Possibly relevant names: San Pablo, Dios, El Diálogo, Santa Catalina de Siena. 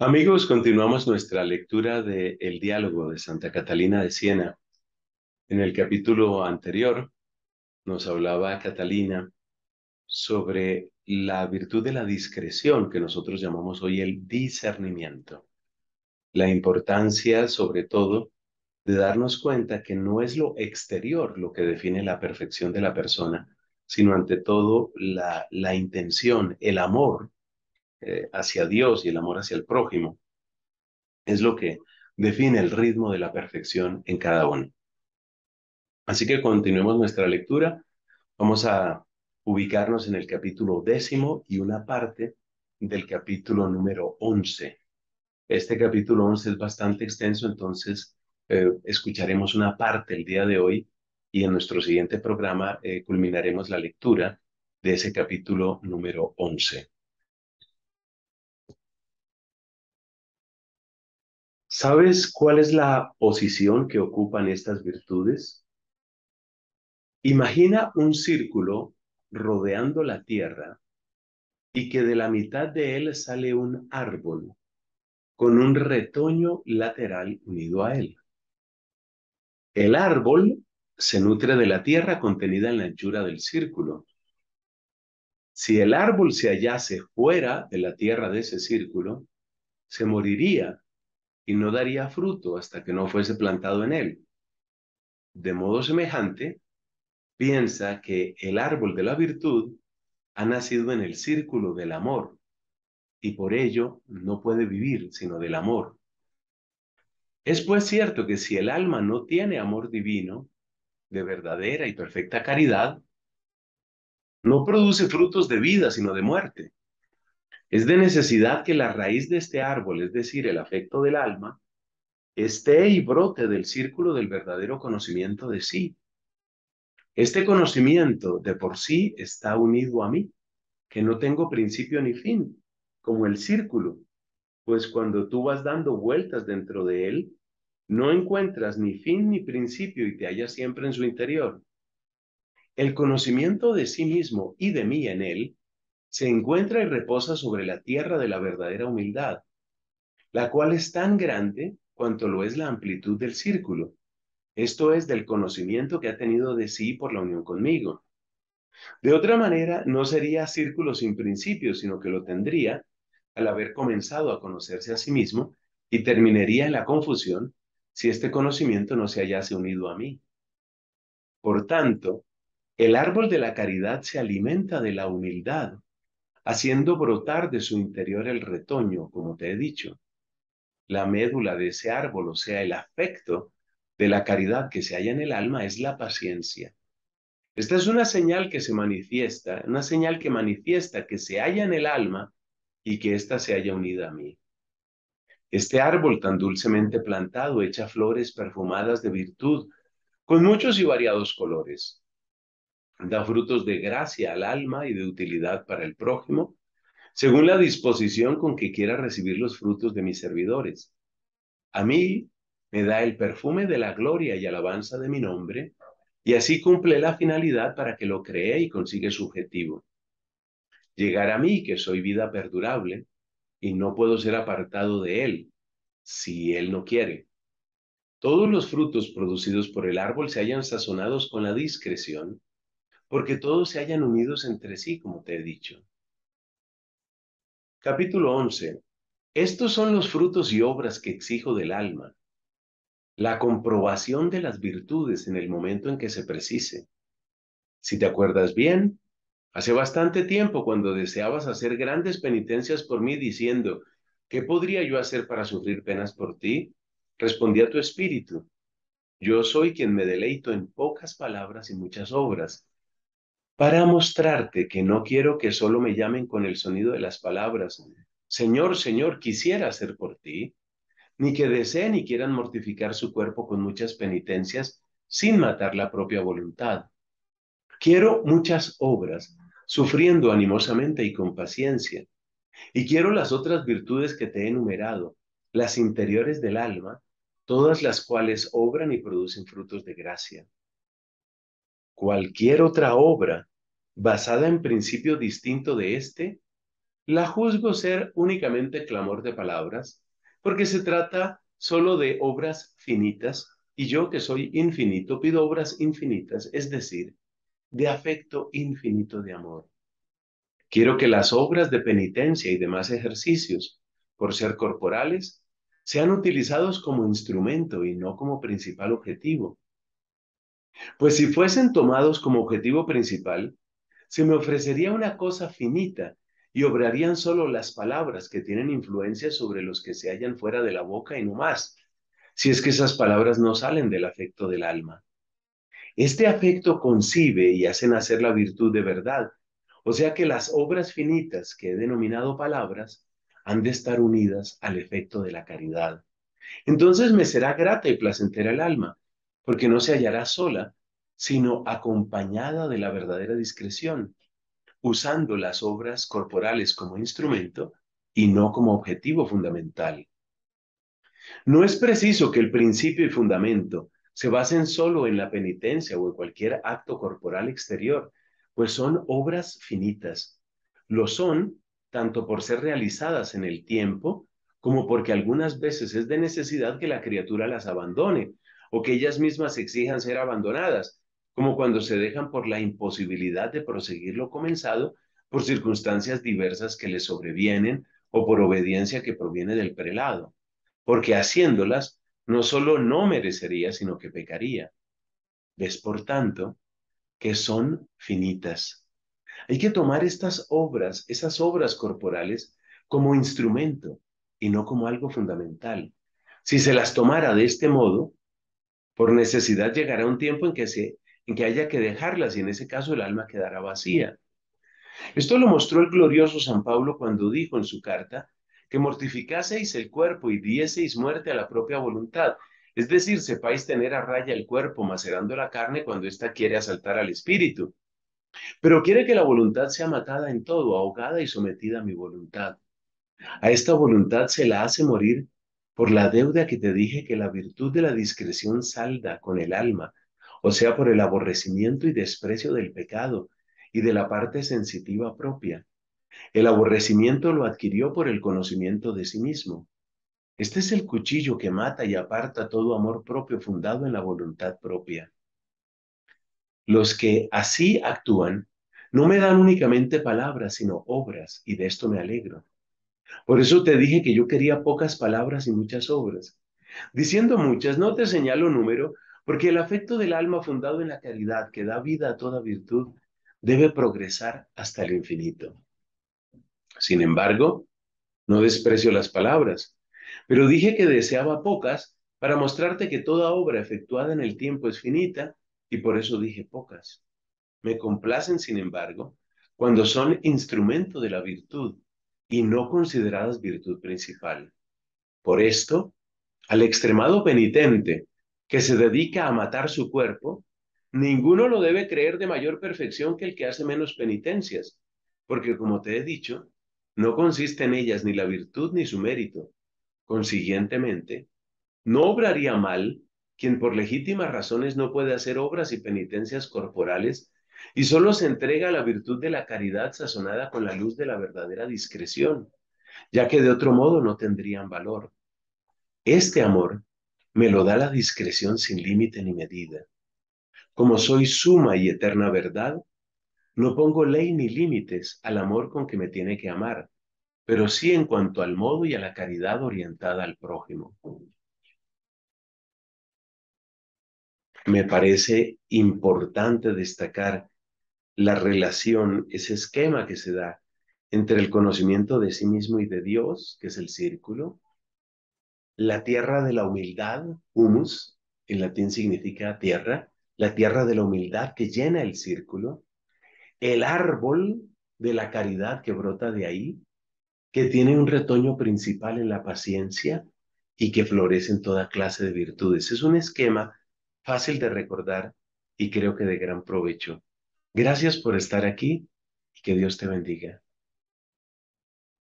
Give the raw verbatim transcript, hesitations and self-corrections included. Amigos, continuamos nuestra lectura de El Diálogo de Santa Catalina de Siena. En el capítulo anterior nos hablaba Catalina sobre la virtud de la discreción, que nosotros llamamos hoy el discernimiento. La importancia, sobre todo, de darnos cuenta que no es lo exterior lo que define la perfección de la persona, sino ante todo la, la intención, el amor Eh, hacia Dios y el amor hacia el prójimo, es lo que define el ritmo de la perfección en cada uno. Así que continuemos nuestra lectura. Vamos a ubicarnos en el capítulo décimo y una parte del capítulo número once. Este capítulo once es bastante extenso, entonces eh, escucharemos una parte el día de hoy y en nuestro siguiente programa eh, culminaremos la lectura de ese capítulo número once. ¿Sabes cuál es la posición que ocupan estas virtudes? Imagina un círculo rodeando la tierra y que de la mitad de él sale un árbol con un retoño lateral unido a él. El árbol se nutre de la tierra contenida en la anchura del círculo. Si el árbol se hallase fuera de la tierra de ese círculo, se moriría y no daría fruto hasta que no fuese plantado en él. De modo semejante, piensa que el árbol de la virtud ha nacido en el círculo del amor, y por ello no puede vivir sino del amor. Es pues cierto que si el alma no tiene amor divino, de verdadera y perfecta caridad, no produce frutos de vida sino de muerte. Es de necesidad que la raíz de este árbol, es decir, el afecto del alma, esté y brote del círculo del verdadero conocimiento de sí. Este conocimiento de por sí está unido a mí, que no tengo principio ni fin, como el círculo, pues cuando tú vas dando vueltas dentro de él, no encuentras ni fin ni principio y te hallas siempre en su interior. El conocimiento de sí mismo y de mí en él se encuentra y reposa sobre la tierra de la verdadera humildad, la cual es tan grande cuanto lo es la amplitud del círculo, esto es, del conocimiento que ha tenido de sí por la unión conmigo. De otra manera, no sería círculo sin principio, sino que lo tendría al haber comenzado a conocerse a sí mismo y terminaría en la confusión si este conocimiento no se hallase unido a mí. Por tanto, el árbol de la caridad se alimenta de la humildad, haciendo brotar de su interior el retoño, como te he dicho. La médula de ese árbol, o sea, el afecto de la caridad que se halla en el alma, es la paciencia. Esta es una señal que se manifiesta, una señal que manifiesta que se halla en el alma y que ésta se halla unida a mí. Este árbol tan dulcemente plantado echa flores perfumadas de virtud, con muchos y variados colores. Da frutos de gracia al alma y de utilidad para el prójimo, según la disposición con que quiera recibir los frutos de mis servidores. A mí me da el perfume de la gloria y alabanza de mi nombre, y así cumple la finalidad para que lo cree y consigue su objetivo. Llegar a mí, que soy vida perdurable, y no puedo ser apartado de él, si él no quiere. Todos los frutos producidos por el árbol se hallan sazonados con la discreción, porque todos se hallan unidos entre sí, como te he dicho. Capítulo once. Estos son los frutos y obras que exijo del alma. La comprobación de las virtudes en el momento en que se precise. Si te acuerdas bien, hace bastante tiempo cuando deseabas hacer grandes penitencias por mí diciendo, ¿qué podría yo hacer para sufrir penas por ti? Respondía tu espíritu, yo soy quien me deleito en pocas palabras y muchas obras, para mostrarte que no quiero que solo me llamen con el sonido de las palabras, Señor, Señor, quisiera hacer por ti, ni que deseen y quieran mortificar su cuerpo con muchas penitencias sin matar la propia voluntad. Quiero muchas obras, sufriendo animosamente y con paciencia, y quiero las otras virtudes que te he enumerado, las interiores del alma, todas las cuales obran y producen frutos de gracia. Cualquier otra obra, basada en principio distinto de este, la juzgo ser únicamente clamor de palabras, porque se trata solo de obras finitas, y yo que soy infinito pido obras infinitas, es decir, de afecto infinito de amor. Quiero que las obras de penitencia y demás ejercicios, por ser corporales, sean utilizados como instrumento y no como principal objetivo. Pues si fuesen tomados como objetivo principal, se me ofrecería una cosa finita y obrarían solo las palabras que tienen influencia sobre los que se hallan fuera de la boca y no más, si es que esas palabras no salen del afecto del alma. Este afecto concibe y hace nacer la virtud de verdad, o sea que las obras finitas que he denominado palabras han de estar unidas al efecto de la caridad. Entonces me será grata y placentera el alma, porque no se hallará sola, sino acompañada de la verdadera discreción, usando las obras corporales como instrumento y no como objetivo fundamental. No es preciso que el principio y fundamento se basen solo en la penitencia o en cualquier acto corporal exterior, pues son obras finitas. Lo son tanto por ser realizadas en el tiempo, como porque algunas veces es de necesidad que la criatura las abandone, o que ellas mismas exijan ser abandonadas, como cuando se dejan por la imposibilidad de proseguir lo comenzado por circunstancias diversas que les sobrevienen o por obediencia que proviene del prelado, porque haciéndolas no solo no merecería, sino que pecaría. Ves, por tanto, que son finitas. Hay que tomar estas obras, esas obras corporales, como instrumento y no como algo fundamental. Si se las tomara de este modo, por necesidad llegará un tiempo en que, se, en que haya que dejarlas y en ese caso el alma quedará vacía. Esto lo mostró el glorioso San Pablo cuando dijo en su carta que mortificaseis el cuerpo y dieseis muerte a la propia voluntad, es decir, sepáis tener a raya el cuerpo macerando la carne cuando ésta quiere asaltar al espíritu, pero quiere que la voluntad sea matada en todo, ahogada y sometida a mi voluntad. A esta voluntad se la hace morir por la deuda que te dije que la virtud de la discreción salda con el alma, o sea, por el aborrecimiento y desprecio del pecado y de la parte sensitiva propia. El aborrecimiento lo adquirió por el conocimiento de sí mismo. Este es el cuchillo que mata y aparta todo amor propio fundado en la voluntad propia. Los que así actúan no me dan únicamente palabras, sino obras, y de esto me alegro. Por eso te dije que yo quería pocas palabras y muchas obras. Diciendo muchas, no te señalo número, porque el afecto del alma fundado en la caridad, que da vida a toda virtud, debe progresar hasta el infinito. Sin embargo, no desprecio las palabras, pero dije que deseaba pocas para mostrarte que toda obra efectuada en el tiempo es finita, y por eso dije pocas. Me complacen, sin embargo, cuando son instrumento de la virtud, y no consideradas virtud principal. Por esto, al extremado penitente que se dedica a matar su cuerpo, ninguno lo debe creer de mayor perfección que el que hace menos penitencias, porque, como te he dicho, no consiste en ellas ni la virtud ni su mérito. Consiguientemente, no obraría mal quien por legítimas razones no puede hacer obras y penitencias corporales y solo se entrega a la virtud de la caridad sazonada con la luz de la verdadera discreción, ya que de otro modo no tendrían valor. Este amor me lo da la discreción sin límite ni medida. Como soy suma y eterna verdad, no pongo ley ni límites al amor con que me tiene que amar, pero sí en cuanto al modo y a la caridad orientada al prójimo. Me parece importante destacar la relación, ese esquema que se da entre el conocimiento de sí mismo y de Dios, que es el círculo, la tierra de la humildad, humus, en latín significa tierra, la tierra de la humildad que llena el círculo, el árbol de la caridad que brota de ahí, que tiene un retoño principal en la paciencia y que florece en toda clase de virtudes. Es un esquema fácil de recordar y creo que de gran provecho. Gracias por estar aquí y que Dios te bendiga.